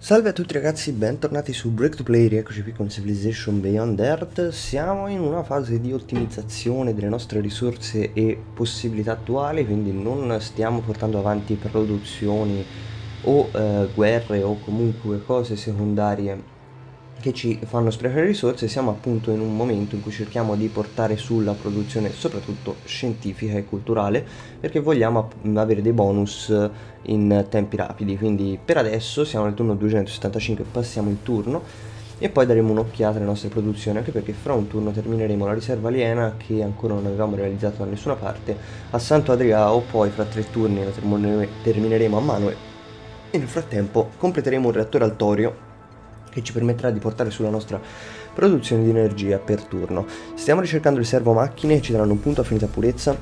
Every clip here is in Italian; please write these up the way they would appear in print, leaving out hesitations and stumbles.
Salve a tutti ragazzi, bentornati su Brake2Play, rieccoci qui con Civilization Beyond Earth. Siamo in una fase di ottimizzazione delle nostre risorse e possibilità attuali, quindi non stiamo portando avanti produzioni o guerre o comunque cose secondarie che ci fanno sprecare risorse. Siamo appunto in un momento in cui cerchiamo di portare sulla produzione soprattutto scientifica e culturale, perché vogliamo avere dei bonus in tempi rapidi. Quindi per adesso siamo nel turno 275, passiamo il turno e poi daremo un'occhiata alle nostre produzioni, anche perché fra un turno termineremo la riserva aliena, che ancora non avevamo realizzato da nessuna parte, a Santo Adriano. Poi fra 3 turni la termineremo a Manuel e nel frattempo completeremo un reattore al torio che ci permetterà di portare sulla nostra produzione di energia per turno. Stiamo ricercando il servomacchine, ci daranno un punto affinità purezza,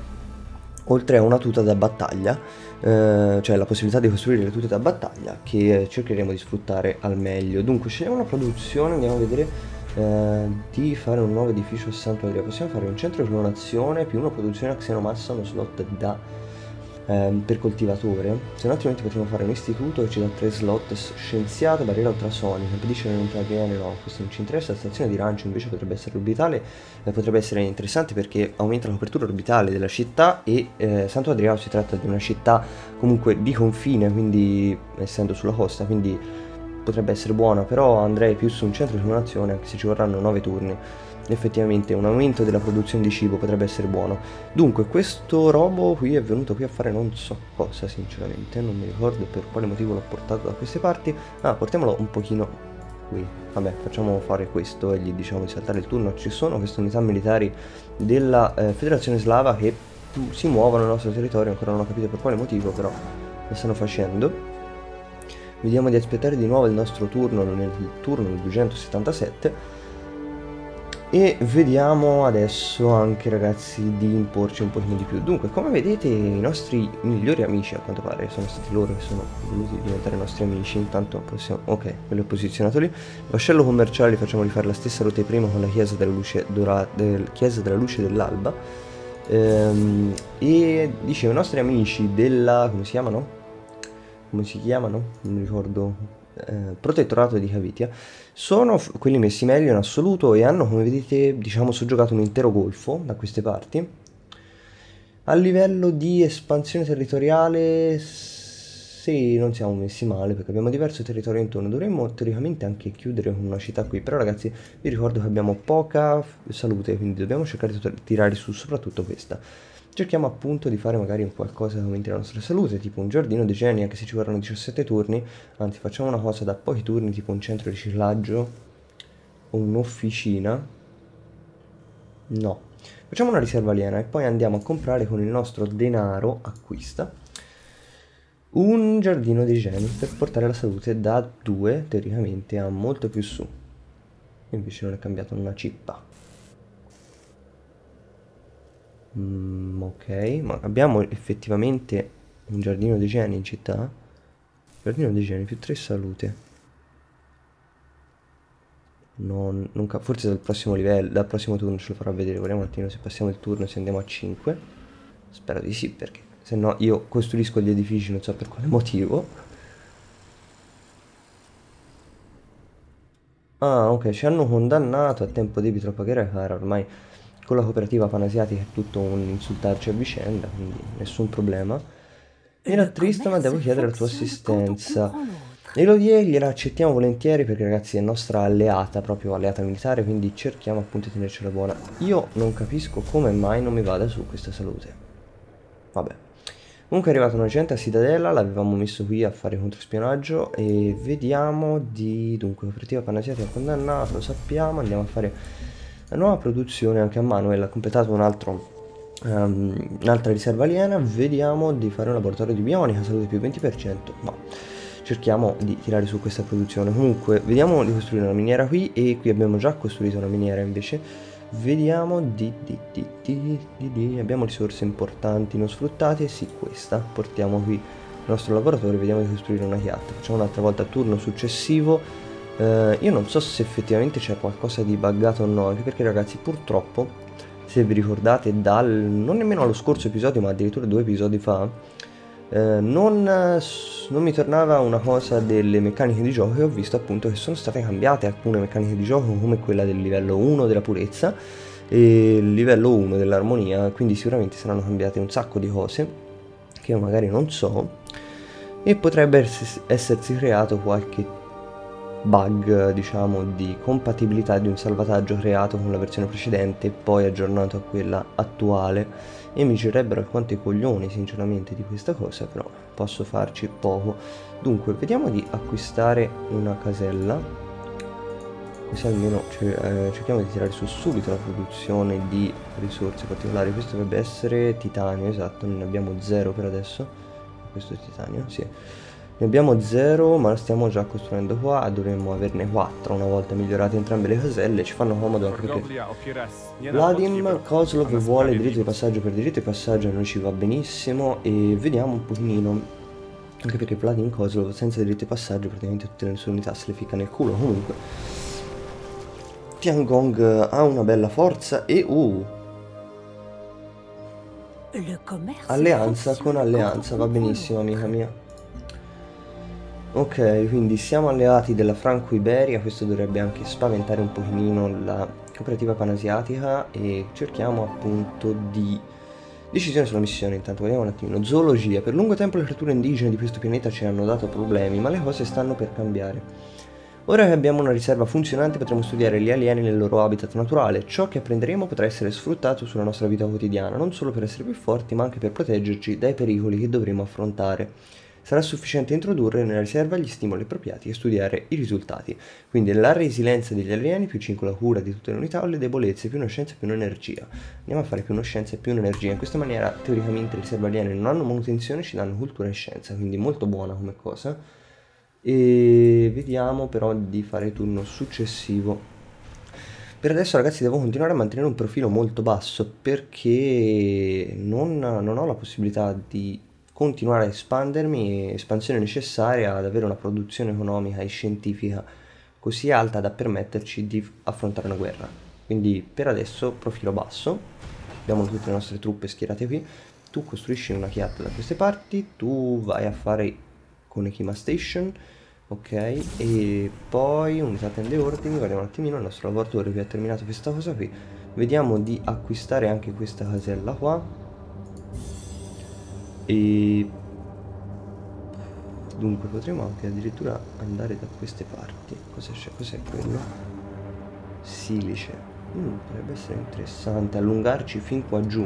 oltre a una tuta da battaglia, cioè la possibilità di costruire le tute da battaglia che cercheremo di sfruttare al meglio. Dunque scegliamo una produzione, andiamo a vedere di fare un nuovo edificio a Santo Adriano. Possiamo fare un centro di clonazione più una produzione a xenomassa, uno slot da per coltivatore, se no altrimenti potremmo fare un istituto che ci dà 3 slot, scienziato, barriera ultrasonica, impedisce l'entrare, no, questo non ci interessa. La stazione di lancio invece potrebbe essere orbitale, potrebbe essere interessante perché aumenta la copertura orbitale della città e Santo Adriano si tratta di una città comunque di confine, quindi essendo sulla costa, quindi potrebbe essere buona, però andrei più su un centro di clonazione, anche se ci vorranno 9 turni. Effettivamente un aumento della produzione di cibo potrebbe essere buono. Dunque questo robo qui è venuto qui a fare non so cosa, sinceramente non mi ricordo per quale motivo l'ho portato da queste parti. Ah, portiamolo un pochino qui, vabbè, facciamo fare questo e gli diciamo di saltare il turno. Ci sono queste unità militari della Federazione Slava che si muovono nel nostro territorio, ancora non ho capito per quale motivo, però lo stanno facendo. Vediamo di aspettare di nuovo il nostro turno, nel turno 277, e vediamo adesso anche ragazzi di imporci un pochino di più. Dunque come vedete i nostri migliori amici, a quanto pare sono stati loro che sono venuti a diventare nostri amici. Intanto possiamo, ok, quello è posizionato lì. Vascello commerciale, facciamoli fare la stessa rotta prima con la chiesa della luce dorata, chiesa della luce dell'alba, e dicevo i nostri amici della, come si chiamano? Non mi ricordo. Protettorato di Kavitha sono quelli messi meglio in assoluto e hanno, come vedete, diciamo soggiogato un intero golfo da queste parti. A livello di espansione territoriale sì, non siamo messi male perché abbiamo diverso territorio intorno. Dovremmo teoricamente anche chiudere con una città qui, però ragazzi vi ricordo che abbiamo poca salute, quindi dobbiamo cercare di tirare su soprattutto questa. Cerchiamo appunto di fare magari un qualcosa che aumenti la nostra salute, tipo un giardino dei geni, anche se ci vorranno 17 turni, anzi facciamo una cosa da pochi turni, tipo un centro di riciclaggio o un'officina. No, facciamo una riserva aliena e poi andiamo a comprare con il nostro denaro acquista un giardino dei geni per portare la salute da 2 teoricamente a molto più su. Invece non è cambiato una cippa. Ok, ma abbiamo effettivamente un giardino dei geni in città? Giardino dei geni più 3 salute. Non forse dal prossimo livello, dal prossimo turno ce lo farò vedere. Vediamo un attimo se passiamo il turno, se andiamo a 5. Spero di sì, perché se no io costruisco gli edifici non so per quale motivo. Ah ok, ci hanno condannato a tempo debito, troppa guerra cara ormai. Con la cooperativa panasiatica è tutto un insultarci a vicenda, quindi nessun problema. Era triste, ma devo chiedere la tua assistenza. Élodie gliela accettiamo volentieri perché ragazzi è nostra alleata, proprio alleata militare, quindi cerchiamo appunto di tenercela buona. Io non capisco come mai non mi vada su questa salute. Vabbè. Comunque è arrivato un agente a Cittadella, l'avevamo messo qui a fare controspionaggio e vediamo di... Dunque cooperativa panasiatica condannata, lo sappiamo, andiamo a fare... La nuova produzione anche a Manuel ha completato un'altra riserva aliena. Vediamo di fare un laboratorio di bionica, salute più 20%, no, cerchiamo di tirare su questa produzione. Comunque vediamo di costruire una miniera qui, e qui abbiamo già costruito una miniera invece. Vediamo di abbiamo risorse importanti non sfruttate, sì questa, portiamo qui il nostro laboratorio, vediamo di costruire una chiatta, facciamo un'altra volta turno successivo. Io non so se effettivamente c'è qualcosa di buggato o no, anche perché ragazzi purtroppo, se vi ricordate, non nemmeno allo scorso episodio ma addirittura 2 episodi fa, Non mi tornava una cosa delle meccaniche di gioco, e ho visto appunto che sono state cambiate alcune meccaniche di gioco, come quella del livello 1 della purezza e il livello 1 dell'armonia, quindi sicuramente saranno cambiate un sacco di cose che io magari non so, e potrebbe essersi creato qualche bug, diciamo, di compatibilità di un salvataggio creato con la versione precedente e poi aggiornato a quella attuale, e mi girerebbero alquanto i coglioni sinceramente di questa cosa, però posso farci poco. Dunque vediamo di acquistare una casella, così almeno cerchiamo di tirare su subito la produzione di risorse particolari. Questo dovrebbe essere titanio, esatto, ne abbiamo 0 per adesso, questo è titanio, sì. Ne abbiamo 0, ma lo stiamo già costruendo qua, dovremmo averne 4 una volta migliorate entrambe le caselle, ci fanno comodo anche perché Vladimir Kozlov vuole diritto di passaggio per diritto di passaggio, a noi ci va benissimo, e vediamo un pochino, anche perché Vladimir Kozlov senza diritto di passaggio praticamente tutte le sue unità se le ficca nel culo. Comunque Tiangong ha una bella forza e alleanza con alleanza, va benissimo amica mia. Ok, quindi siamo alleati della Franco-Iberia, questo dovrebbe anche spaventare un pochino la cooperativa panasiatica, e cerchiamo appunto di decisione sulla missione. Intanto vediamo un attimino. Zoologia. Per lungo tempo le creature indigene di questo pianeta ci hanno dato problemi, ma le cose stanno per cambiare. Ora che abbiamo una riserva funzionante potremo studiare gli alieni nel loro habitat naturale. Ciò che apprenderemo potrà essere sfruttato sulla nostra vita quotidiana, non solo per essere più forti, ma anche per proteggerci dai pericoli che dovremo affrontare. Sarà sufficiente introdurre nella riserva gli stimoli appropriati e studiare i risultati. Quindi la resilienza degli alieni, più 5 la cura di tutte le unità, o le debolezze, più una scienza, più un'energia. Andiamo a fare più una scienza e più un'energia. In questa maniera teoricamente le riserve aliene non hanno manutenzione, ci danno cultura e scienza, quindi molto buona come cosa. E vediamo però di fare turno successivo. Per adesso ragazzi devo continuare a mantenere un profilo molto basso, perché non ho la possibilità di continuare a espandermi, espansione necessaria ad avere una produzione economica e scientifica così alta da permetterci di affrontare una guerra. Quindi per adesso profilo basso, abbiamo tutte le nostre truppe schierate qui. Tu costruisci una chiatta da queste parti, tu vai a fare con HIMA Station, ok, e poi unità tende ordini. Guardiamo un attimino il nostro lavoratore che ha terminato questa cosa qui, vediamo di acquistare anche questa casella qua. E dunque potremmo anche addirittura andare da queste parti. Cosa c'è? Cos'è quello? Silice. Potrebbe essere interessante allungarci fin qua giù,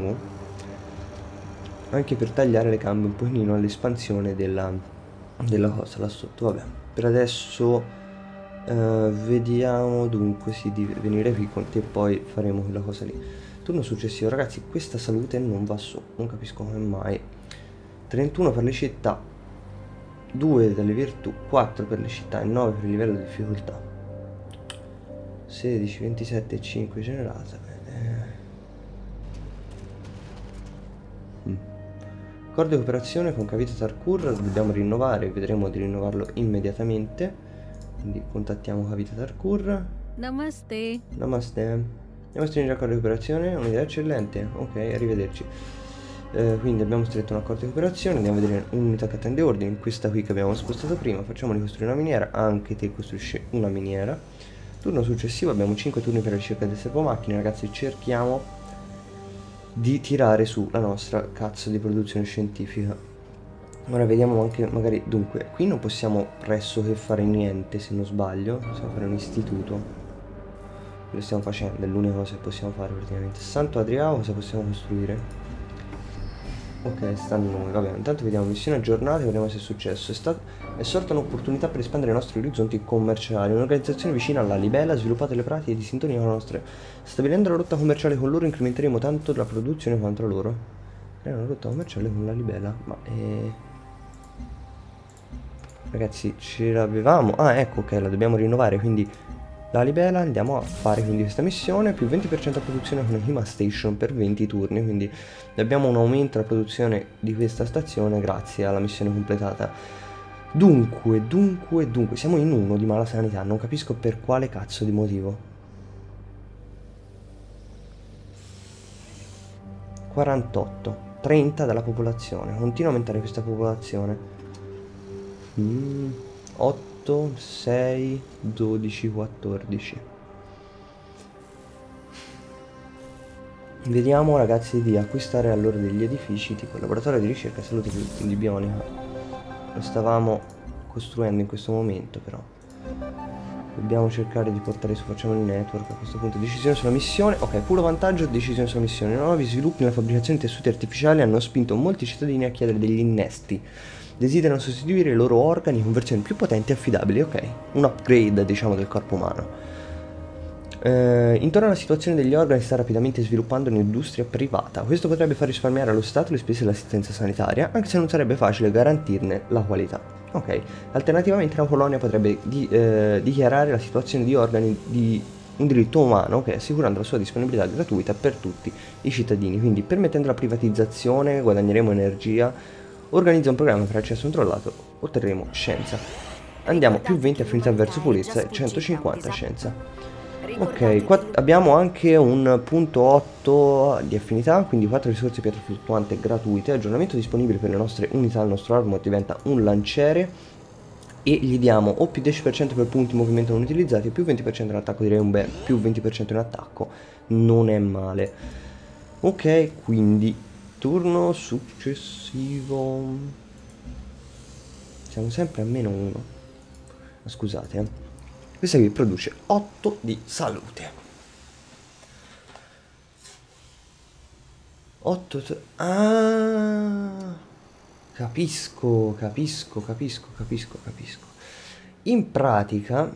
anche per tagliare le gambe un pochino all'espansione della cosa là sotto. Vabbè, per adesso vediamo dunque sì, di venire qui con te e poi faremo quella cosa lì. Turno successivo. Ragazzi, questa salute non va su, non capisco come mai. 31 per le città, 2 dalle virtù, 4 per le città e 9 per il livello di difficoltà. 16, 27 e 5 generata. Accordo di cooperazione con Kavitha Tarkur, lo dobbiamo rinnovare, vedremo di rinnovarlo immediatamente. Quindi contattiamo Kavitha Tarkur. Namaste. Namaste. Andiamo a stringere accordo di cooperazione, un'idea eccellente. Ok, arrivederci. Quindi abbiamo stretto un accordo di cooperazione. Andiamo a vedere un'unità che attende ordini, questa qui che abbiamo spostato prima. Facciamoli costruire una miniera, anche te costruisci una miniera. Turno successivo, abbiamo 5 turni per la ricerca del servomacchine. Ragazzi, cerchiamo di tirare su la nostra cazzo di produzione scientifica. Ora vediamo anche magari, dunque qui non possiamo pressoché fare niente se non sbaglio, possiamo fare un istituto, lo stiamo facendo, è l'unica cosa che possiamo fare praticamente. Santo Adriano, cosa possiamo costruire? Ok, sta a noi, vabbè, intanto vediamo missione aggiornata e vediamo se è successo. È sorta un'opportunità per espandere i nostri orizzonti commerciali. Un'organizzazione vicina alla Libella ha sviluppato le pratiche di sintonia con le nostre. Stabilendo la rotta commerciale con loro incrementeremo tanto la produzione quanto loro. Crea una rotta commerciale con la Libella, ma ragazzi, ce l'avevamo. Ah, ecco, ok, la dobbiamo rinnovare, quindi la Libella andiamo a fare quindi questa missione, più 20% a produzione con HIMA Station per 20 turni, quindi abbiamo un aumento alla produzione di questa stazione grazie alla missione completata. Dunque, siamo in 1 di mala sanità, non capisco per quale cazzo di motivo. 48. 30 dalla popolazione. Continua a aumentare questa popolazione. 8, 6, 12, 14. Vediamo ragazzi di acquistare allora degli edifici tipo il laboratorio di ricerca e salute di bionica. Lo stavamo costruendo in questo momento, però dobbiamo cercare di portare su, facciamo il network a questo punto. Decisione sulla missione, ok, puro vantaggio, decisione sulla missione. Nuovi sviluppi nella fabbricazione di tessuti artificiali hanno spinto molti cittadini a chiedere degli innesti. Desiderano sostituire i loro organi con versioni più potenti e affidabili, ok, un upgrade diciamo del corpo umano. Intorno alla situazione degli organi sta rapidamente sviluppando un'industria privata. Questo potrebbe far risparmiare allo Stato le spese dell'assistenza sanitaria, anche se non sarebbe facile garantirne la qualità. Ok, alternativamente la Polonia potrebbe dichiarare la situazione di organi di un diritto umano, che assicurando la sua disponibilità gratuita per tutti i cittadini. Quindi permettendo la privatizzazione guadagneremo energia. Organizza un programma per accesso controllato, otterremo scienza. Andiamo più 20 affinità verso pulizia e 150 scienza. Ok, qua abbiamo anche un punto 8 di affinità, quindi 4 risorse pietra fluttuante gratuite, aggiornamento disponibile per le nostre unità, il nostro armor diventa un lanciere e gli diamo o più 10% per punti movimento non utilizzati, più 20% in attacco, direi un bel più 20% in attacco, non è male. Ok, quindi turno successivo, siamo sempre a meno 1, scusate Questa qui produce 8 di salute. 8... Ah, capisco. In pratica,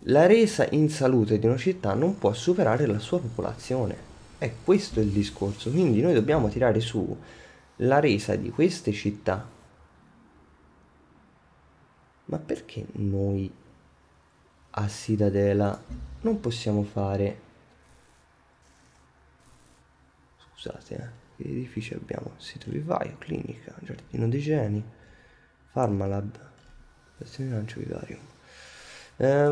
la resa in salute di una città non può superare la sua popolazione. E questo è il discorso. Quindi noi dobbiamo tirare su la resa di queste città. Ma perché noi a Cittadella non possiamo fare, scusate, che edifici abbiamo? Sito vivaio, clinica, giardino dei geni, farmalab, stazione lancio vivario.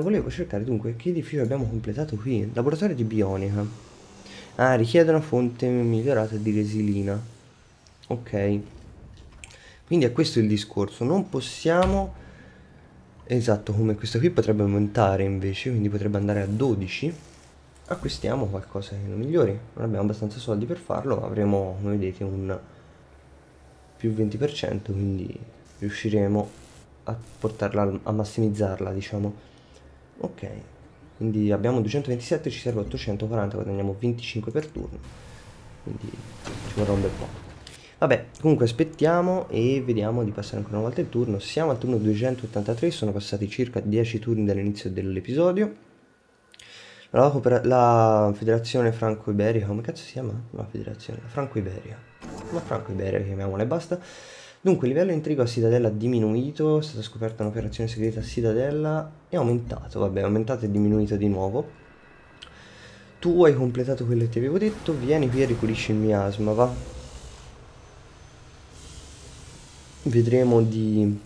Volevo cercare dunque che edificio abbiamo completato qui. Laboratorio di bionica. Ah, richiede una fonte migliorata di resilina. Ok, quindi è questo il discorso. Non possiamo... Esatto, come questo qui potrebbe aumentare invece, quindi potrebbe andare a 12. Acquistiamo qualcosa che non migliori. Non abbiamo abbastanza soldi per farlo, ma avremo, come vedete, un più 20%, quindi riusciremo a portarla, a massimizzarla, diciamo. Ok, quindi abbiamo 227, ci serve 840, guadagniamo 25 per turno, quindi ci vorrà un bel po'. Vabbè, comunque aspettiamo e vediamo di passare ancora una volta il turno. Siamo al turno 283, sono passati circa 10 turni dall'inizio dell'episodio. La federazione franco-iberica, come cazzo si chiama? La federazione franco-iberia. La franco-iberia chiamiamola e basta. Dunque, il livello di intrigo a Cittadella ha diminuito, è stata scoperta un'operazione segreta a Cittadella e aumentato, vabbè, aumentato e diminuito di nuovo. Tu hai completato quello che ti avevo detto, vieni qui e ripulisci il miasma, va. Vedremo di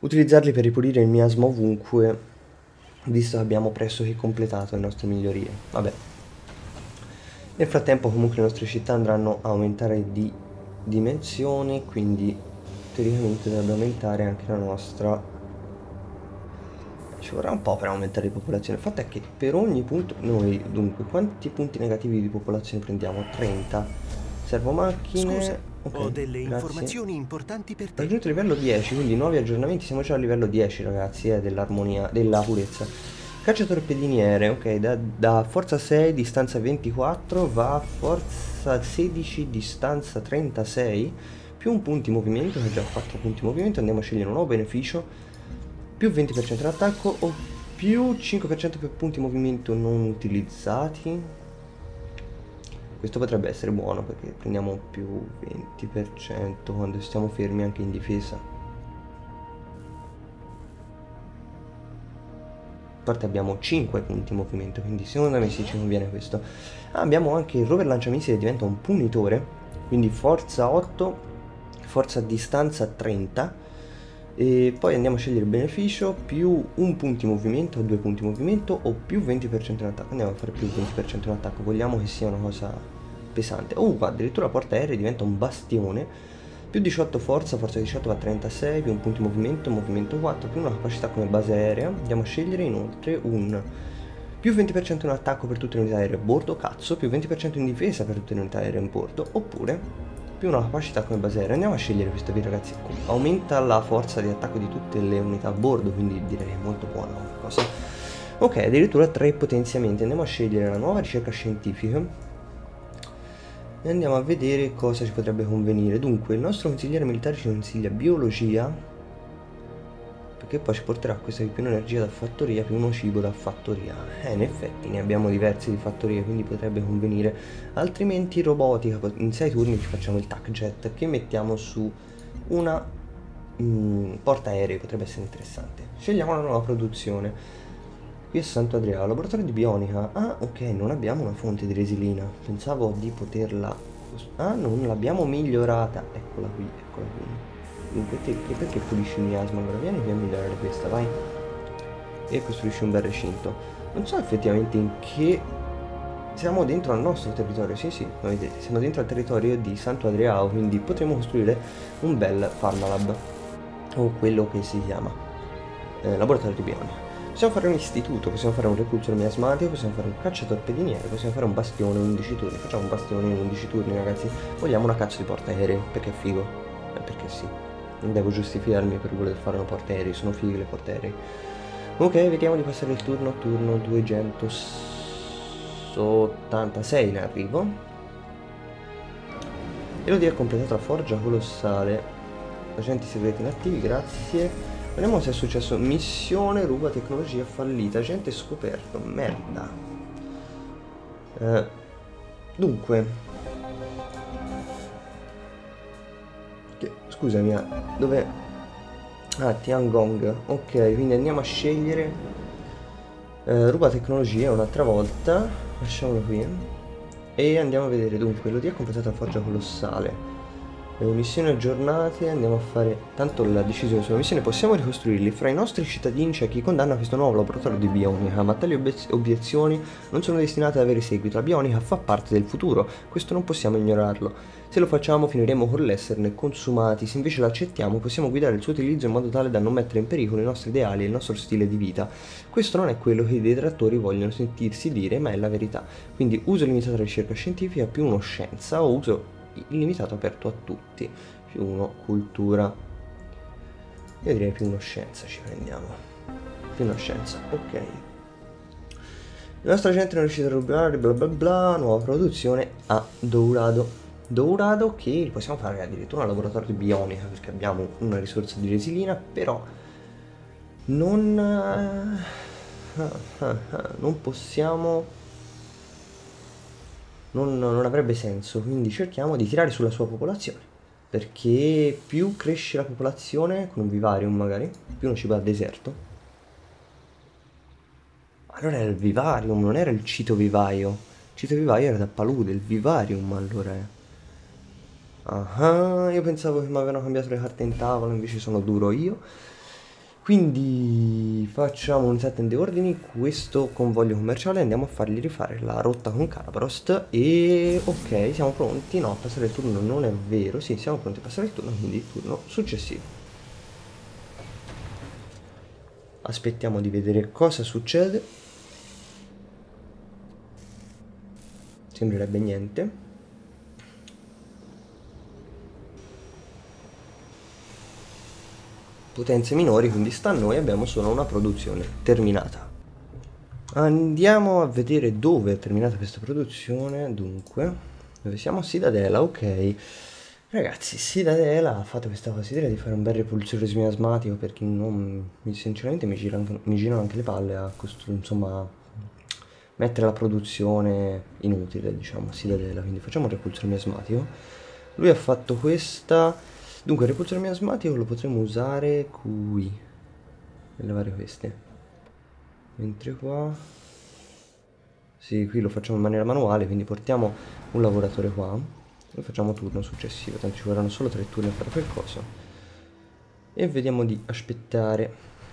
utilizzarli per ripulire il miasma ovunque, visto che abbiamo pressoché completato le nostre migliorie. Vabbè, nel frattempo comunque le nostre città andranno a aumentare di dimensione, quindi teoricamente dovrebbe aumentare anche la nostra. Ci vorrà un po' per aumentare di popolazione. Il fatto è che per ogni punto noi, dunque, quanti punti negativi di popolazione prendiamo? 30. Servomacchine. Scusa. Okay, ho delle informazioni importanti per te. Raggiunto livello 10, quindi nuovi aggiornamenti. Siamo già a livello 10 ragazzi, dell'armonia, della purezza. Cacciatorpediniere, ok, da forza 6 distanza 24 va a forza 16 distanza 36, più un punto di movimento, che già 4 punti di movimento. Andiamo a scegliere un nuovo beneficio, più 20% in attacco o più 5% per punti di movimento non utilizzati. Questo potrebbe essere buono perché prendiamo più 20% quando stiamo fermi anche in difesa. A parte abbiamo 5 punti in movimento, quindi secondo me sì, ci conviene questo. Ah, abbiamo anche il rover lanciamissile che diventa un punitore, quindi forza 8, forza distanza 30. E poi andiamo a scegliere il beneficio, più un punto di movimento o 2 punti di movimento o più 20% in attacco. Andiamo a fare più 20% in attacco, vogliamo che sia una cosa pesante. Oh, qua addirittura la porta R diventa un bastione. Più 18 forza, forza 18 va a 36, più un punto di movimento, movimento 4, più una capacità come base aerea. Andiamo a scegliere inoltre un più 20% in attacco per tutte le unità aeree a bordo, cazzo, più 20% in difesa per tutte le unità aeree in porto, oppure più una capacità come base aerea. Andiamo a scegliere questa qui, ragazzi. Aumenta la forza di attacco di tutte le unità a bordo, quindi direi molto buona come cosa. Ok, addirittura 3 potenziamenti. Andiamo a scegliere la nuova ricerca scientifica e andiamo a vedere cosa ci potrebbe convenire. Dunque, il nostro consigliere militare ci consiglia biologia, perché poi ci porterà questa più energia da fattoria, più uno cibo da fattoria. In effetti ne abbiamo diversi di fattoria, quindi potrebbe convenire. Altrimenti robotica, in 6 turni ci facciamo il tac jet che mettiamo su una porta aerei, potrebbe essere interessante. Scegliamo una nuova produzione. Qui è Santo Adriano, laboratorio di bionica. Ah, ok, non abbiamo una fonte di resilina, pensavo di poterla... Ah, non l'abbiamo migliorata. Eccola qui, eccola qui. Dunque te, perché pulisci il miasma? Allora vieni qui a migliorare questa, vai. E costruisci un bel recinto. Non so effettivamente in che... Siamo dentro al nostro territorio, sì sì, lo vedete, siamo dentro al territorio di Santo Adriano, quindi potremo costruire un bel farmalab, o quello che si chiama laboratorio di bionica. Possiamo fare un istituto, possiamo fare un repulsore miasmatico, possiamo fare un cacciatorpediniere, possiamo fare un bastione in 11 turni. Facciamo un bastione in 11 turni, ragazzi. Vogliamo una cazzo di portaerei, perché è figo. Perché sì. Non devo giustificarmi per voler fare una portaerei, sono fighe le portaerei. Ok, vediamo di passare il turno a turno. 286 in arrivo. Élodie ha completato la forgia colossale. Agenti segreti inattivi, grazie. Vediamo se è successo. Missione ruba tecnologia fallita. Agente scoperto. Merda. Dunque, scusami, dove? Ah, Tiangong. Ok, quindi andiamo a scegliere ruba tecnologia un'altra volta. Lasciamolo qui. E andiamo a vedere. Dunque, Élodie ha completato la forgia colossale. Missioni aggiornate, andiamo a fare tanto la decisione sulla missione. Possiamo ricostruirli. Fra i nostri cittadini c'è chi condanna questo nuovo laboratorio di bionica, ma tali obiezioni non sono destinate ad avere seguito. La bionica fa parte del futuro, questo non possiamo ignorarlo. Se lo facciamo finiremo con l'esserne consumati. Se invece l'accettiamo possiamo guidare il suo utilizzo in modo tale da non mettere in pericolo i nostri ideali e il nostro stile di vita. Questo non è quello che i detrattori vogliono sentirsi dire, ma è la verità. Quindi uso limitato alla ricerca scientifica più uno scienza, o uso illimitato aperto a tutti più uno cultura. Io direi più uno scienza, ci prendiamo più uno scienza. Ok, il nostro agente non è riuscito a rubare bla bla bla. Nuova produzione a Dourado. Dourado che possiamo fare addirittura un laboratorio di bionica perché abbiamo una risorsa di resilina, però non possiamo... Non avrebbe senso, quindi cerchiamo di tirare sulla sua popolazione, perché più cresce la popolazione con un vivarium magari, più non ci va al deserto. Allora era il vivarium, non era il citovivaio. Il citovivaio era da palude, il vivarium allora è... Ah, io pensavo che mi avevano cambiato le carte in tavola, invece sono duro io. Quindi facciamo un set and ordini, questo convoglio commerciale, andiamo a fargli rifare la rotta con Calabrost e ok, siamo pronti, no, passare il turno non è vero, sì, siamo pronti a passare il turno, quindi il turno successivo. Aspettiamo di vedere cosa succede. Sembrerebbe niente. Potenze minori, quindi sta a noi, abbiamo solo una produzione terminata. Andiamo a vedere dove è terminata questa produzione. Dunque, dove siamo? Cittadella, ok. Ragazzi, Cittadella ha fatto questa cosa di fare un bel repulsore semiasmatico perché non, sinceramente mi girano anche le palle a costruire, insomma, mettere la produzione inutile, diciamo, Cittadella. Quindi facciamo un repulsore miasmatico. Lui ha fatto questa... Dunque il repulsore miasmatico lo potremo usare qui per lavare queste, mentre qua sì, qui lo facciamo in maniera manuale, quindi portiamo un lavoratore qua, lo facciamo turno successivo, tanto ci vorranno solo 3 turni a fare quel coso. E vediamo di aspettare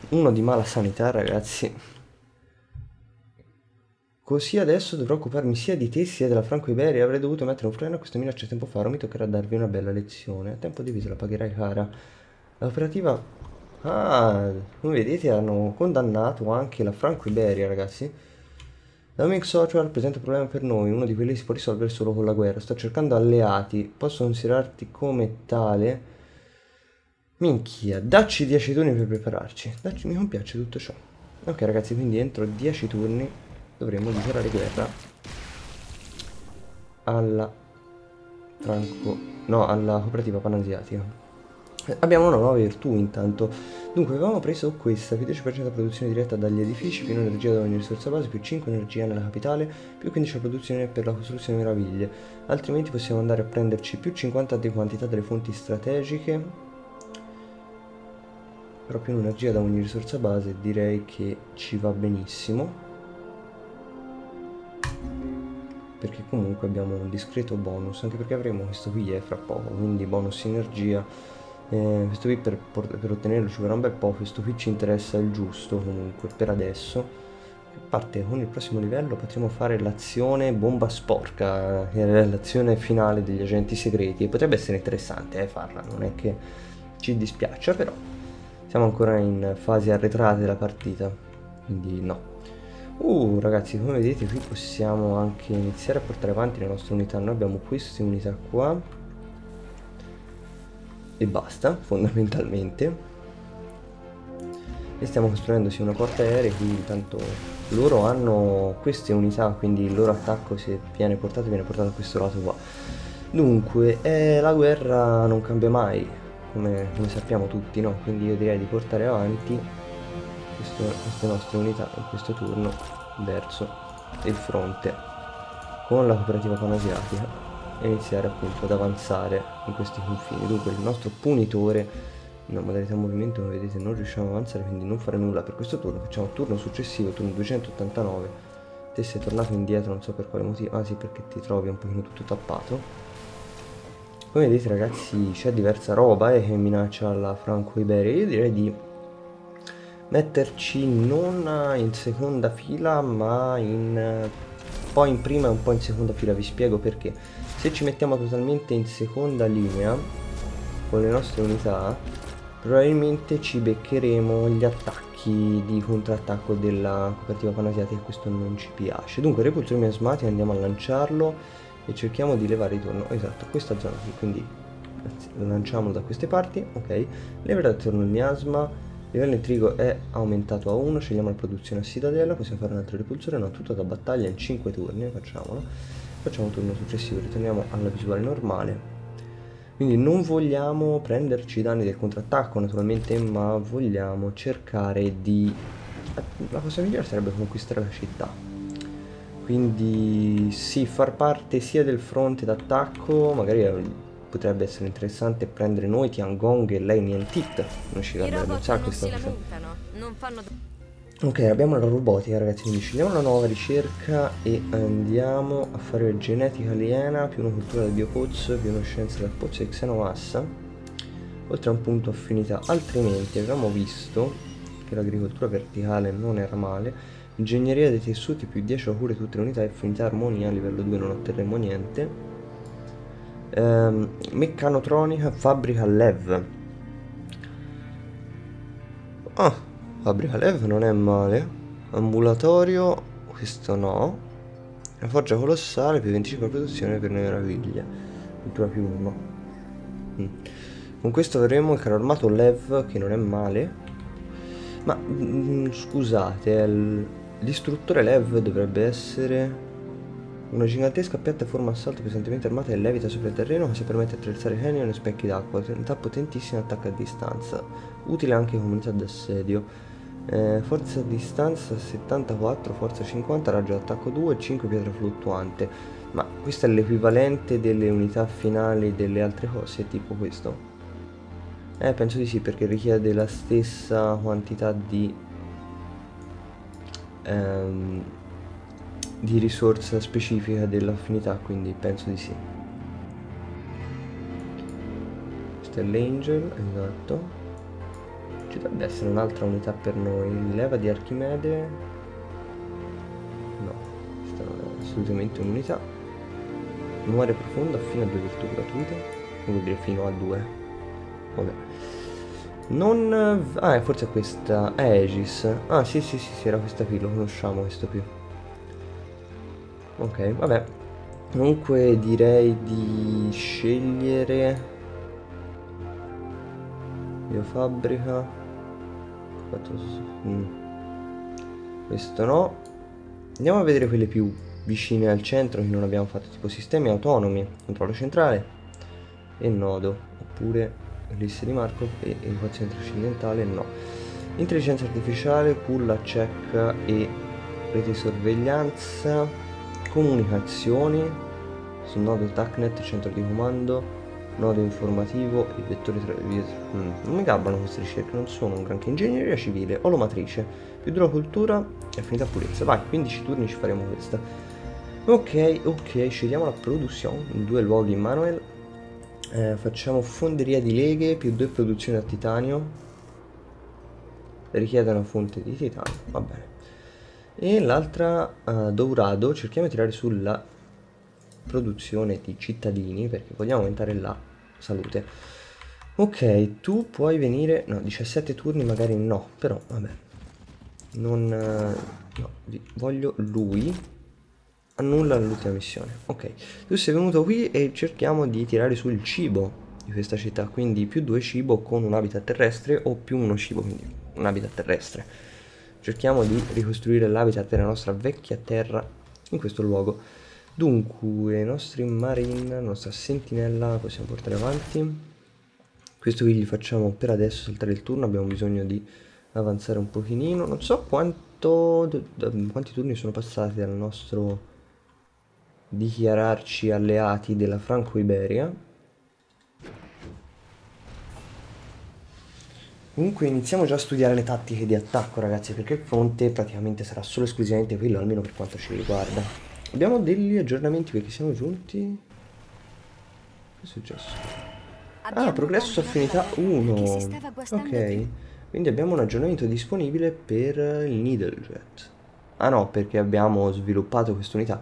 uno di mala sanità, ragazzi. Così adesso dovrò occuparmi sia di te sia della Franco-Iberia. Avrei dovuto mettere un freno a questa minaccia tempo fa, ora mi toccherà darvi una bella lezione. A tempo diviso la pagherai cara. La operativa... Ah, come vedete hanno condannato anche la Franco-Iberia, ragazzi. Doming Social rappresenta un problema per noi, uno di quelli che si può risolvere solo con la guerra. Sto cercando alleati, posso considerarti come tale? Minchia, dacci 10 turni per prepararci. Dacci, mi compiace tutto ciò. Ok ragazzi, quindi entro 10 turni dovremmo dichiarare guerra alla alla Cooperativa Panasiatica. Abbiamo una nuova virtù intanto. Dunque avevamo preso questa più 10% produzione diretta dagli edifici, più energia da ogni risorsa base, più 5 energia nella capitale, più 15 produzione per la costruzione di meraviglie. Altrimenti possiamo andare a prenderci più 50 di quantità delle fonti strategiche, però più energia da ogni risorsa base direi che ci va benissimo, perché comunque abbiamo un discreto bonus, anche perché avremo questo qui fra poco, quindi bonus energia. Questo qui per ottenerlo ci vorrà un bel po', questo qui ci interessa il giusto comunque per adesso. A parte con il prossimo livello potremo fare l'azione bomba sporca, che è l'azione finale degli agenti segreti, e potrebbe essere interessante farla, non è che ci dispiaccia, però siamo ancora in fasi arretrate della partita, quindi no. Ragazzi, come vedete qui possiamo anche iniziare a portare avanti le nostre unità. Noi abbiamo queste unità qua e basta, fondamentalmente, e stiamo costruendosi una porta aerea, quindi tanto loro hanno queste unità, quindi il loro attacco, se viene portato, viene portato a questo lato qua. Dunque la guerra non cambia mai, come sappiamo tutti, no? Quindi io direi di portare avanti queste nostre unità in questo turno verso il fronte con la Cooperativa Panasiatica e iniziare appunto ad avanzare in questi confini. Dunque il nostro punitore, una modalità movimento, come vedete non riusciamo ad avanzare, quindi non fare nulla per questo turno, facciamo turno successivo, turno 289. Te sei tornato indietro, non so per quale motivo, sì, perché ti trovi un pochino tutto tappato. Come vedete ragazzi c'è diversa roba che minaccia la Franco-Iberia. Io direi di metterci non in seconda fila ma un po' in prima e un po' in seconda fila. Vi spiego perché. Se ci mettiamo totalmente in seconda linea con le nostre unità probabilmente ci beccheremo gli attacchi di contrattacco della Cooperativa Panasiatica, e questo non ci piace. Dunque repulsore miasmatico, andiamo a lanciarlo e cerchiamo di levare intorno, esatto, questa zona qui, quindi lanciamo da queste parti, ok, levare attorno il miasma. Il livello di trigo è aumentato a 1, scegliamo la produzione a Cittadella, possiamo fare un altro repulsore, no, tutta da battaglia in 5 turni, facciamolo. Facciamo un turno successivo, ritorniamo alla visuale normale. Quindi non vogliamo prenderci i danni del contrattacco naturalmente, ma vogliamo cercare di... La cosa migliore sarebbe conquistare la città. Quindi sì, far parte sia del fronte d'attacco, magari... Potrebbe essere interessante prendere noi Tiangong e lei Niantit. Non ci guardano un sacco questa cosa. Ok, abbiamo la robotica ragazzi, quindi scegliamo una nuova ricerca e andiamo a fare genetica aliena, più una cultura del biopozzo, più una scienza del pozzo e xenomassa, oltre a un punto affinità. Altrimenti avevamo visto che l'agricoltura verticale non era male, ingegneria dei tessuti più 10 a cure tutte le unità e affinità armonia, a livello 2 non otterremo niente. Meccanotronica, fabbrica lev. Ah, fabbrica lev non è male. Ambulatorio, questo no. La forgia colossale, più 25 produzione per le meraviglie, cultura più 1. Con questo avremo il carro armato lev, che non è male. Ma scusate, l'istruttore lev dovrebbe essere... Una gigantesca piattaforma assalto pesantemente armata e levita sopra il terreno, che si permette di attraversare canyon e specchi d'acqua. Unità potentissima, attacca a distanza. Utile anche in comunità d'assedio. Forza a distanza 74, forza 50, raggio d'attacco 2, 5 pietra fluttuante. Ma questo è l'equivalente delle unità finali delle altre cose, tipo questo? Penso di sì, perché richiede la stessa quantità di risorsa specifica dell'affinità, quindi penso di sì. Questo è l'Angel, esatto. Ci dovrebbe essere un'altra unità per noi, leva di Archimede, no, esclusivamente un'unità. Memoria profonda fino a 2 virtù gratuite, vuol dire fino a 2. Vabbè. Non... ah, forse è questa... è Aegis. Ah, sì, era questa qui, lo conosciamo questo qui. Ok, vabbè. Comunque direi di scegliere... biofabbrica... questo no. Andiamo a vedere quelle più vicine al centro che non abbiamo fatto, tipo sistemi autonomi, controllo centrale e nodo, oppure liste di Markov e educazione trascendentale no. Intelligenza artificiale, culla, check e rete di sorveglianza, comunicazioni, sul nodo TACnet, centro di comando, nodo informativo e vettore non mi gabbano queste ricerche, non sono un granché. Ingegneria civile, olomatrice, più dura cultura e affinità purezza. Vai, 15 turni ci faremo questa. Ok, scegliamo la produzione in 2 luoghi. Manuel, facciamo fonderia di leghe più 2 produzioni a titanio, richiede una fonte di titanio, va bene. E l'altra Dourado, cerchiamo di tirare sulla produzione di cittadini perché vogliamo aumentare la salute. Ok, tu puoi venire, no, 17 turni magari no, però vabbè, non no, voglio lui. Annulla l'ultima missione. Ok, tu sei venuto qui e cerchiamo di tirare sul cibo di questa città, quindi più 2 cibo con un habitat terrestre o più 1 cibo, quindi un habitat terrestre. Cerchiamo di ricostruire l'habitat della nostra vecchia terra in questo luogo. Dunque, i nostri marine, la nostra sentinella, possiamo portare avanti. Questo qui gli facciamo per adesso saltare il turno, abbiamo bisogno di avanzare un pochino. Non so quanti turni sono passati dal nostro dichiararci alleati della Franco-Iberia. Comunque iniziamo già a studiare le tattiche di attacco, ragazzi, perché il fronte praticamente sarà solo esclusivamente quello, almeno per quanto ci riguarda. Abbiamo degli aggiornamenti perché siamo giunti... che è successo? Ah, progresso su affinità 1. Ok, quindi abbiamo un aggiornamento disponibile per il Needlejet. Ah no, perché abbiamo sviluppato quest'unità.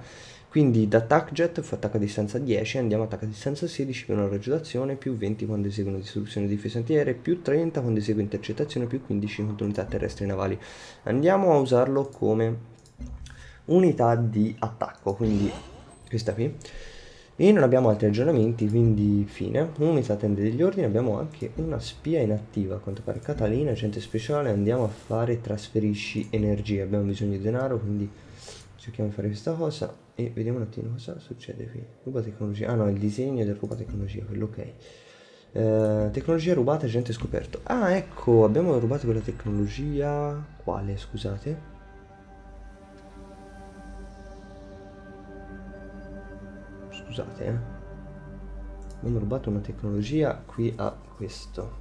Quindi da Attack Jet fa attacco a distanza 10, andiamo a attacco a distanza 16 per una raggio d'azione, più 20 quando esegue una distruzione di difesa antiaerea, più 30 quando esegue intercettazione, più 15 contro unità terrestri e navali. Andiamo a usarlo come... unità di attacco, quindi questa qui. E non abbiamo altri aggiornamenti, quindi fine. Unità tende degli ordini, abbiamo anche una spia inattiva, a quanto pare Catalina, agente speciale. Andiamo a fare trasferisci energia, abbiamo bisogno di denaro, quindi cerchiamo di fare questa cosa e vediamo un attimo cosa succede qui. Ruba tecnologia, ah no, il disegno del ruba tecnologia, quello ok. Tecnologia rubata, agente scoperto. Ah ecco, abbiamo rubato quella tecnologia, quale scusate? Scusate, abbiamo rubato una tecnologia qui a questo.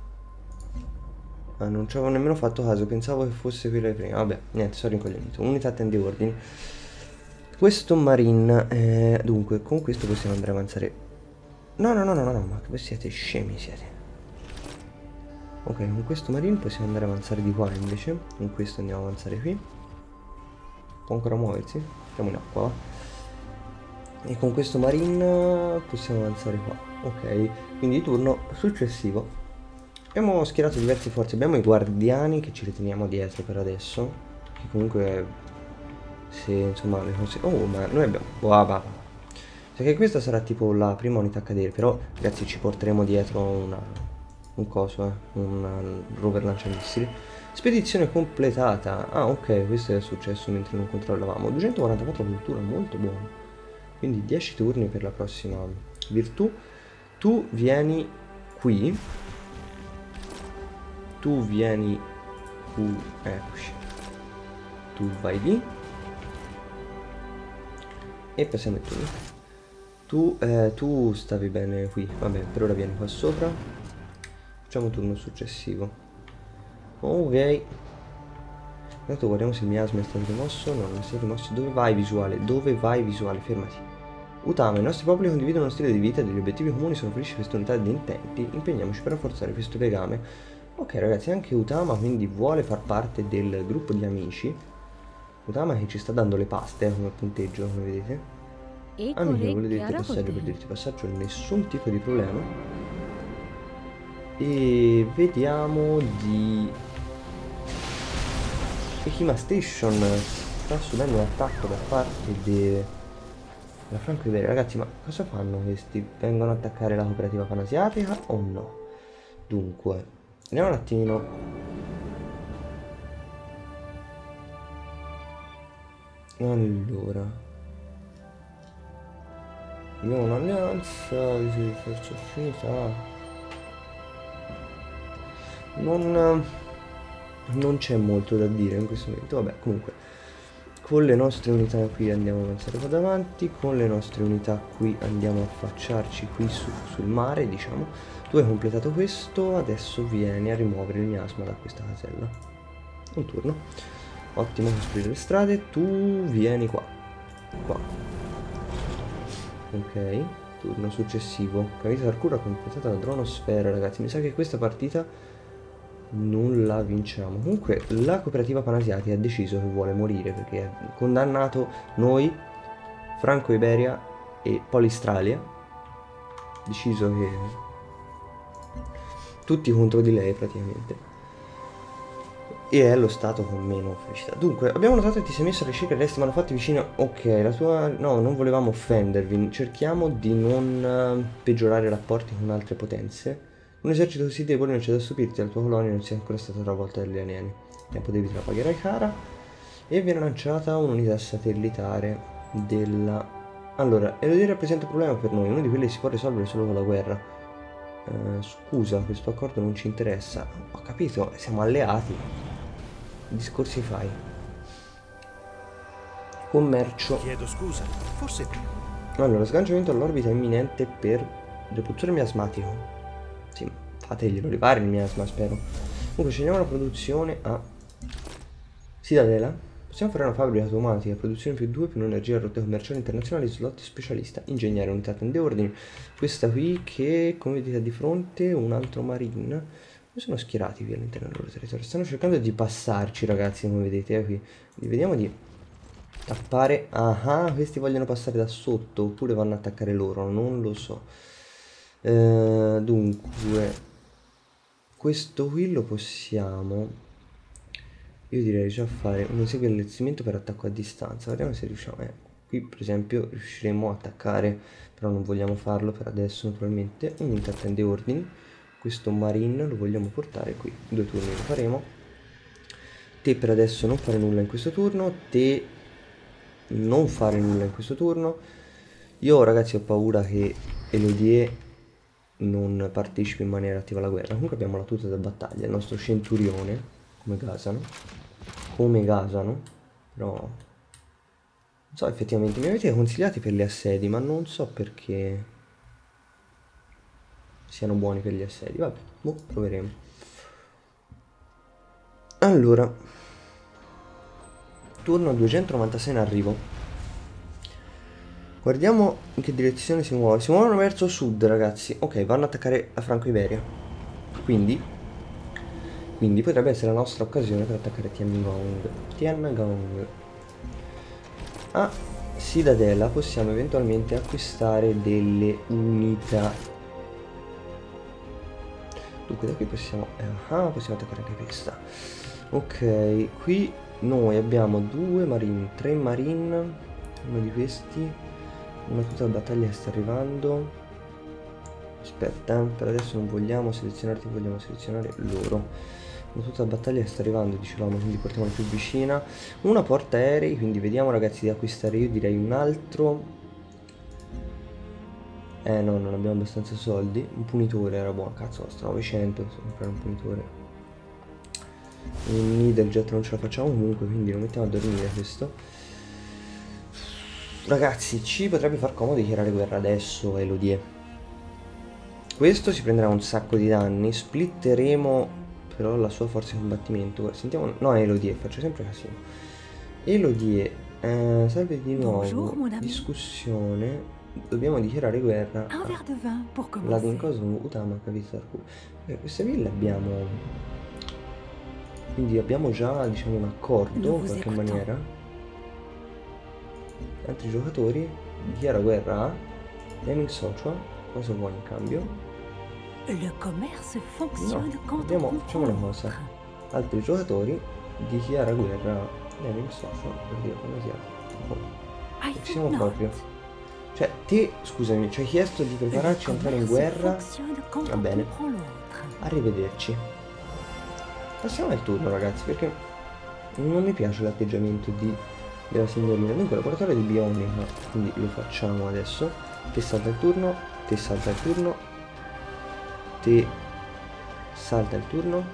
Ah, non ci avevo nemmeno fatto caso, pensavo che fosse quella di prima. Vabbè, niente, sono rincoglionito. Unità tende ordini. Questo marine, dunque, con questo possiamo andare a avanzare. No, ma voi siete scemi, siete. Ok, con questo marine possiamo andare a avanzare di qua invece. Con questo andiamo a avanzare qui. Può ancora muoversi? Siamo in acqua, va. E con questo marine possiamo avanzare qua. Ok, quindi turno successivo. Abbiamo schierato diverse forze. Abbiamo i guardiani che ci riteniamo dietro per adesso, che comunque se insomma le cose... oh, ma noi abbiamo... perché questa sarà tipo la prima unità a cadere. Però ragazzi ci porteremo dietro un coso, un rover lanciamissili. Spedizione completata. Ah ok, questo è successo mentre non controllavamo. 244 cultura, molto buono. Quindi 10 turni per la prossima virtù. Tu vieni qui. Tu vieni qui. Eccoci. Tu vai lì. E passiamo il turno. Tu stavi bene qui. Vabbè, per ora vieni qua sopra. Facciamo turno successivo. Ok. Intanto guardiamo se il miasma è stato rimosso. No, non è stato rimosso. Dove vai visuale? Dove vai visuale? Fermati. Hutama, i nostri popoli condividono uno stile di vita e degli obiettivi comuni, sono felici di questa unità di intenti, impegniamoci per rafforzare questo legame. Ok ragazzi, anche Hutama quindi vuole far parte del gruppo di amici. Hutama che ci sta dando le paste come punteggio, come vedete. Amico, vuole dirti passaggio per dirti passaggio, nessun tipo di problema. E vediamo di... HIMA Station sta subendo un attacco da parte della Franco-Iberia. Ragazzi, ma cosa fanno questi? Vengono a attaccare la cooperativa panasiatica o no? Dunque, andiamo un attimino. Allora, io ho un'alleanza di forza finita. Non c'è molto da dire in questo momento. Vabbè, comunque, con le nostre unità qui andiamo a avanzare qua davanti. Con le nostre unità qui andiamo a affacciarci qui sul mare, diciamo. Tu hai completato questo, adesso vieni a rimuovere il miasma da questa casella. Un turno. Ottimo, costruire le strade. Tu vieni qua. Ok, turno successivo. Kavitha Tarkur ha completato la dronosfera, ragazzi. Mi sa che questa partita non la vinciamo. Comunque la cooperativa panasiatica ha deciso che vuole morire, perché ha condannato noi, Franco-Iberia e Polistralia. Ha deciso che... tutti contro di lei praticamente. E è lo stato con meno felicità. Dunque, abbiamo notato che ti sei messo a ricerca resti manufatti vicino. Ok, la tua... no, non volevamo offendervi. Cerchiamo di non peggiorare i rapporti con altre potenze. Un esercito così debole non c'è da stupirti. La tua colonia non sia ancora stata travolta dagli alieni. Tempo devi te la pagherai cara. E viene lanciata un'unità satellitare della... allora, Élodie rappresenta un problema per noi. Uno di quelli si può risolvere solo con la guerra. Scusa, questo accordo non ci interessa. Ho capito, siamo alleati. Discorsi fai. Commercio. Chiedo scusa, forse. Allora, sganciamento all'orbita imminente per depulsore miasmatico. Sì, fateglielo ripare il miasma, spero. Comunque scegliamo la produzione a Cittadella. Possiamo fare una fabbrica automatica, produzione +2, più energia, rotte commerciali internazionali, slot specialista, ingegnere, unità tende ordini. Questa qui che, come vedete, ha di fronte un altro marine. Sono schierati qui all'interno del loro territorio. Stanno cercando di passarci, ragazzi, come vedete qui. Vediamo di tappare. Ah, questi vogliono passare da sotto, oppure vanno a attaccare loro, non lo so. Dunque, questo qui lo possiamo, io direi già fare un eseguo allestimento per attacco a distanza. Vediamo se riusciamo. Qui per esempio riusciremo a attaccare, però non vogliamo farlo per adesso naturalmente. Unità tende ordini. Questo marine lo vogliamo portare qui. 2 turni lo faremo. Te per adesso non fare nulla in questo turno. Te non fare nulla in questo turno. Io, ragazzi, ho paura che Élodie non partecipi in maniera attiva alla guerra. Comunque abbiamo la tuta da battaglia. Il nostro centurione. Come gasano. Però non so, effettivamente mi avete consigliati per gli assedi, ma non so perché siano buoni per gli assedi. Vabbè, boh, proveremo. Allora, turno a 296 in arrivo. Guardiamo in che direzione si muove. Si muovono verso sud, ragazzi. Ok, vanno ad attaccare la Franco-Iberia. Quindi potrebbe essere la nostra occasione per attaccare Tiangong. A Cittadella possiamo eventualmente acquistare delle unità. Dunque da qui possiamo... possiamo attaccare anche questa. Ok, qui noi abbiamo 2 marine, 3 marine, uno di questi, una tuta da battaglia che sta arrivando. Aspetta, per adesso non vogliamo selezionarti, vogliamo selezionare loro. Una tuta da battaglia che sta arrivando, dicevamo, quindi portiamola più vicina. Una porta aerei, quindi vediamo, ragazzi, di acquistare, io direi, un altro. No, non abbiamo abbastanza soldi. Un punitore era buono, cazzo, costa 900 per comprare un punitore. Un needle jet non ce la facciamo comunque, quindi lo mettiamo a dormire questo. Ragazzi, ci potrebbe far comodo dichiarare guerra adesso, Élodie. Questo si prenderà un sacco di danni. Splitteremo però la sua forza di combattimento. Sentiamo... no, Élodie, faccio sempre casino. Élodie, salve di nuovo. Discussione. Dobbiamo dichiarare guerra a Vladimir Kozlov, Hutama, Kavitha Tarkur. Queste ville abbiamo, quindi abbiamo già, diciamo, un accordo in qualche maniera. Altri giocatori Dichiara guerra a Gaming Social. Cosa vuoi in cambio? No, vediamo, facciamo una cosa. Altri giocatori. Dichiara guerra a Gaming Social. Per dire come sia. Non ci siamo proprio. Cioè, te, scusami, ci hai chiesto di prepararci a entrare in guerra. Va bene. Arrivederci. Passiamo al turno, ragazzi, perché non mi piace l'atteggiamento della signorina. Dunque, laboratorio di bionica, quindi lo facciamo adesso. Te salta il turno, te salta il turno, te salta il turno,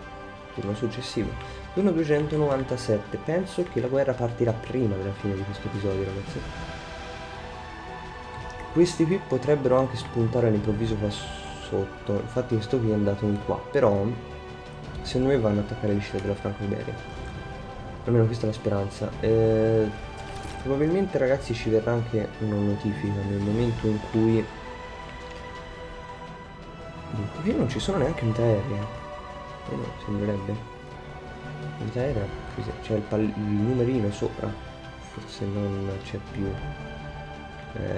turno successivo. Turno 297, penso che la guerra partirà prima della fine di questo episodio, ragazzi. Questi qui potrebbero anche spuntare all'improvviso qua sotto, infatti questo qui è andato in qua, però secondo me vanno a attaccare l'uscita della Franco-Iberia, almeno questa è la speranza. Probabilmente, ragazzi, ci verrà anche una notifica nel momento in cui qui non ci sono neanche unità aerea, no, sembrerebbe unità aerea, c'è il numerino sopra, forse non c'è più.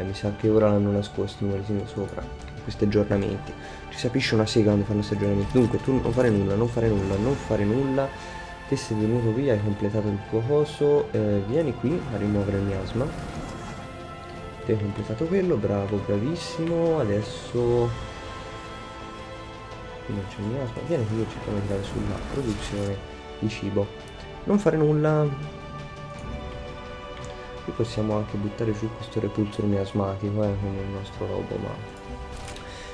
Mi sa che ora l'hanno nascosto il numerino sopra. Questi aggiornamenti ci si capisce una sega quando fanno questi aggiornamenti. Dunque tu non fare nulla, non fare nulla, non fare nulla. Te sei venuto via, hai completato il tuo coso, vieni qui a rimuovere il miasma. Te hai completato quello, bravo, bravissimo. Adesso non c'è il miasma, vieni qui e cerchiamo di andare sulla produzione di cibo. Non fare nulla. Qui possiamo anche buttare giù questo repulsore miasmatico, con il nostro robo, ma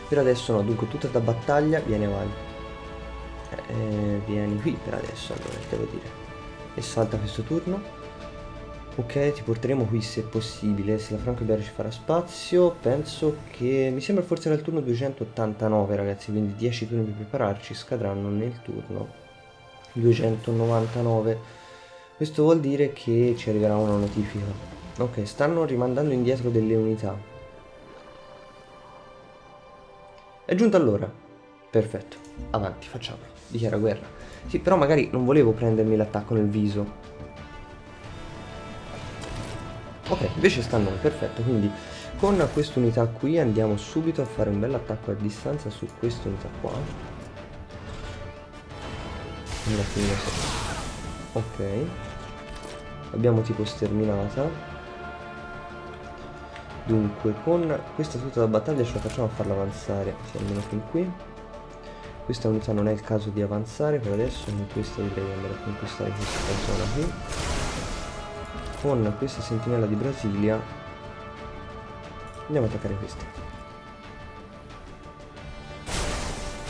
per adesso no. Dunque tutta da battaglia, vieni avanti, vieni qui per adesso, allora devo dire, e salta questo turno. Ok, ti porteremo qui se possibile, se la Franco-Iberia ci farà spazio. Penso che, mi sembra forse era il turno 289, ragazzi, quindi 10 turni per prepararci scadranno nel turno 299. Questo vuol dire che ci arriverà una notifica. Ok, stanno rimandando indietro delle unità. È giunta l'ora. Perfetto. Avanti, facciamolo. Dichiara guerra. Sì, però magari non volevo prendermi l'attacco nel viso. Ok, invece sta a noi. Perfetto. Quindi con quest'unità qui andiamo subito a fare un bell'attacco a distanza su quest'unità qua. Ok. Abbiamo tipo sterminata. Dunque con questa tuta da battaglia ce la facciamo a farla avanzare, sì, almeno fin qui. Questa unità non è il caso di avanzare per adesso, con questa dovrei andare a conquistare questa zona qui. Con questa sentinella di Brasilia andiamo a attaccare questa.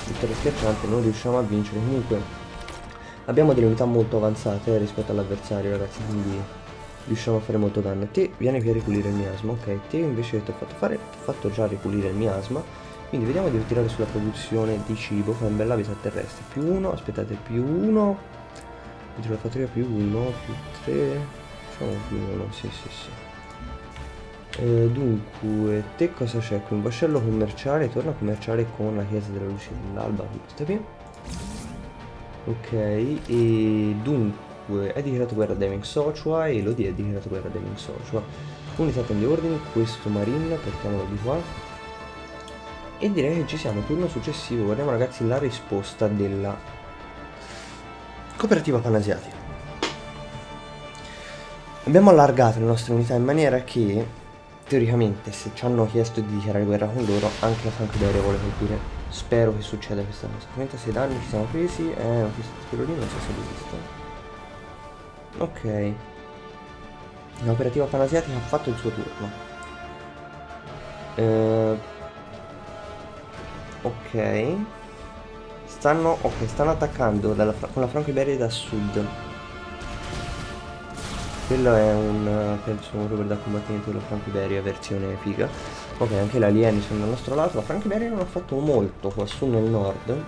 Vittoria schiacciante, non riusciamo a vincere, comunque abbiamo delle unità molto avanzate rispetto all'avversario, ragazzi, quindi riusciamo a fare molto danno. Te viene qui a ripulire il miasma. Ok, te invece ti ho fatto fare, ti ho fatto già ripulire il miasma. Quindi vediamo di ritirare sulla produzione di cibo. Fai un bel habitat terrestre. Più 1, aspettate, più 1. Dentro la fattoria più 1, più 3. Facciamo più 1, sì sì sì. Dunque, te cosa c'è qui? Un vascello commerciale. Torna a commerciare con la chiesa della luce dell'alba. Questa qui. Ok, e dunque hai dichiarato guerra a Deming Sochua, e Élodie ha dichiarato guerra a Deming Sochua. Unità prende ordini, questo marine, portiamolo di qua. E direi che ci siamo, turno successivo. Guardiamo, ragazzi, la risposta della Cooperativa Panasiatica. Abbiamo allargato le nostre unità in maniera che, teoricamente, se ci hanno chiesto di dichiarare guerra con loro, anche la Franco-Iberia vuole colpire. Spero che succeda questa cosa. 36 danni ci siamo presi, questo spirolino non so se l'ho visto. Ok, la Cooperativa Panasiatica ha fatto il suo turno. Ok, stanno attaccando con la Franco-Iberia da sud. Quello è penso un rover da combattimento della Franco-Iberia versione figa. Ok, anche gli alieni sono dal nostro lato. La Franco-Iberia non ha fatto molto qua su nel nord,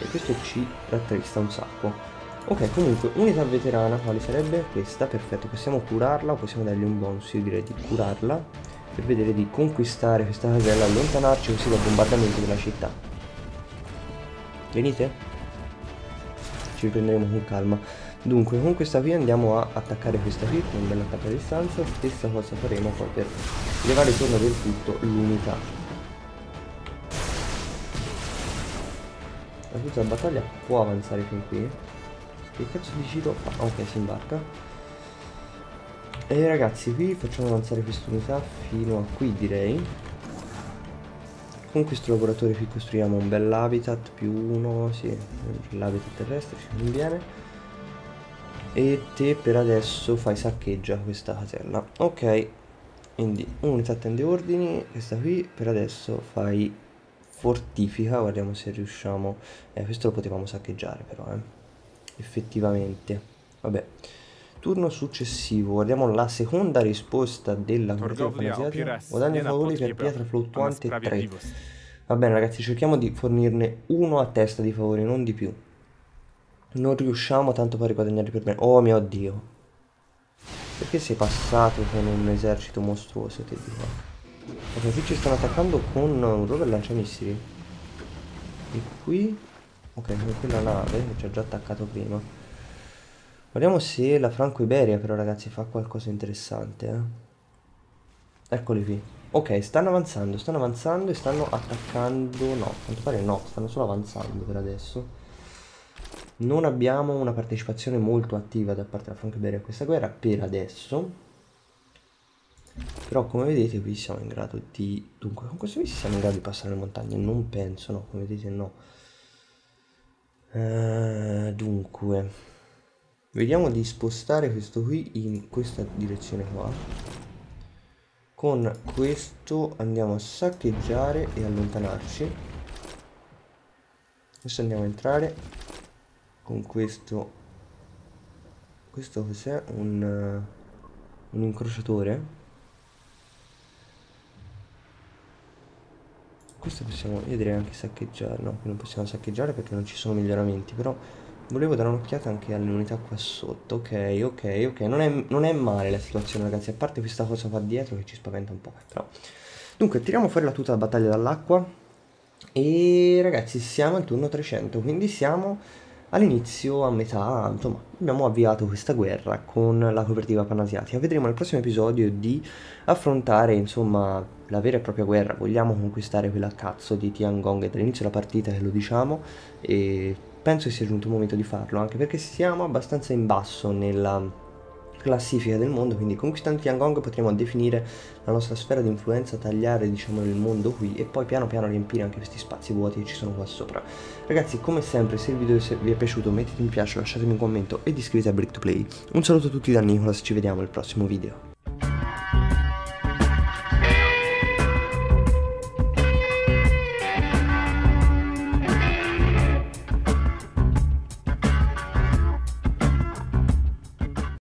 e questo ci rattrista un sacco. Ok, comunque, unità veterana, quale sarebbe? Questa, perfetto, possiamo curarla o possiamo dargli un bonus, io direi di curarla, per vedere di conquistare questa casella, allontanarci così dal bombardamento della città. Venite? ci riprenderemo con calma. Dunque con questa qui andiamo a attaccare questa qui con un bel attacco a distanza, stessa cosa faremo poi per levare intorno del tutto l'unità. La tutta battaglia può avanzare fin qui. Che cazzo di giro fa? Ah, ok, si imbarca. E ragazzi qui facciamo avanzare quest'unità fino a qui direi. Con questo lavoratore qui costruiamo un bel habitat più uno, sì, l'habitat terrestre ci conviene. E te per adesso fai saccheggia questa casella. Ok, quindi un'unità attende ordini, questa qui per adesso fai fortifica, guardiamo se riusciamo. Questo lo potevamo saccheggiare però, effettivamente. Vabbè. Turno successivo, guardiamo la seconda risposta della Cooperativa Panasiatica. Guadagno favori per pietra fluttuante 3. Va bene ragazzi, cerchiamo di fornirne uno a testa di favore, non di più. Non riusciamo tanto poi a riguadagnarli per bene. Oh mio Dio. Perché sei passato con un esercito mostruoso, te di qua? Ok, qui ci stanno attaccando con un rover lanciamissili. E qui... ok, con quella nave che ci ha già attaccato prima. Guardiamo se la Franco-Iberia però ragazzi fa qualcosa interessante, Eccoli qui. Ok, stanno avanzando e stanno attaccando. No, a quanto pare no, stanno solo avanzando per adesso. Non abbiamo una partecipazione molto attiva da parte della Franco-Iberia a questa guerra per adesso. Però come vedete qui siamo in grado di... dunque, con questo qui siamo in grado di passare le montagne, non penso, no, come vedete no. Dunque... vediamo di spostare questo qui in questa direzione qua. Con questo andiamo a saccheggiare e allontanarci. Adesso andiamo a entrare. Con questo... questo cos'è? Un incrociatore. Questo possiamo... io direi anche saccheggiare. No, non possiamo saccheggiare perché non ci sono miglioramenti, però... volevo dare un'occhiata anche alle unità qua sotto. Ok, ok, ok. Non è male la situazione ragazzi. A parte questa cosa qua dietro che ci spaventa un po'. Però... dunque tiriamo fuori la tuta da battaglia dall'acqua. E ragazzi siamo al turno 300. Quindi siamo all'inizio, a metà. Insomma abbiamo avviato questa guerra con la Cooperativa Panasiatica. Vedremo nel prossimo episodio di affrontare insomma la vera e propria guerra. Vogliamo conquistare quella cazzo di Tiangong. È dall'inizio della partita che lo diciamo. E... penso che sia giunto il momento di farlo, anche perché siamo abbastanza in basso nella classifica del mondo, quindi conquistando Tiangong potremo definire la nostra sfera di influenza, tagliare diciamo il mondo qui e poi piano piano riempire anche questi spazi vuoti che ci sono qua sopra. Ragazzi come sempre se il video vi è piaciuto mettete un piace, lasciatemi un commento ed iscrivetevi a Brake2Play. Un saluto a tutti da Nicolas, ci vediamo nel prossimo video.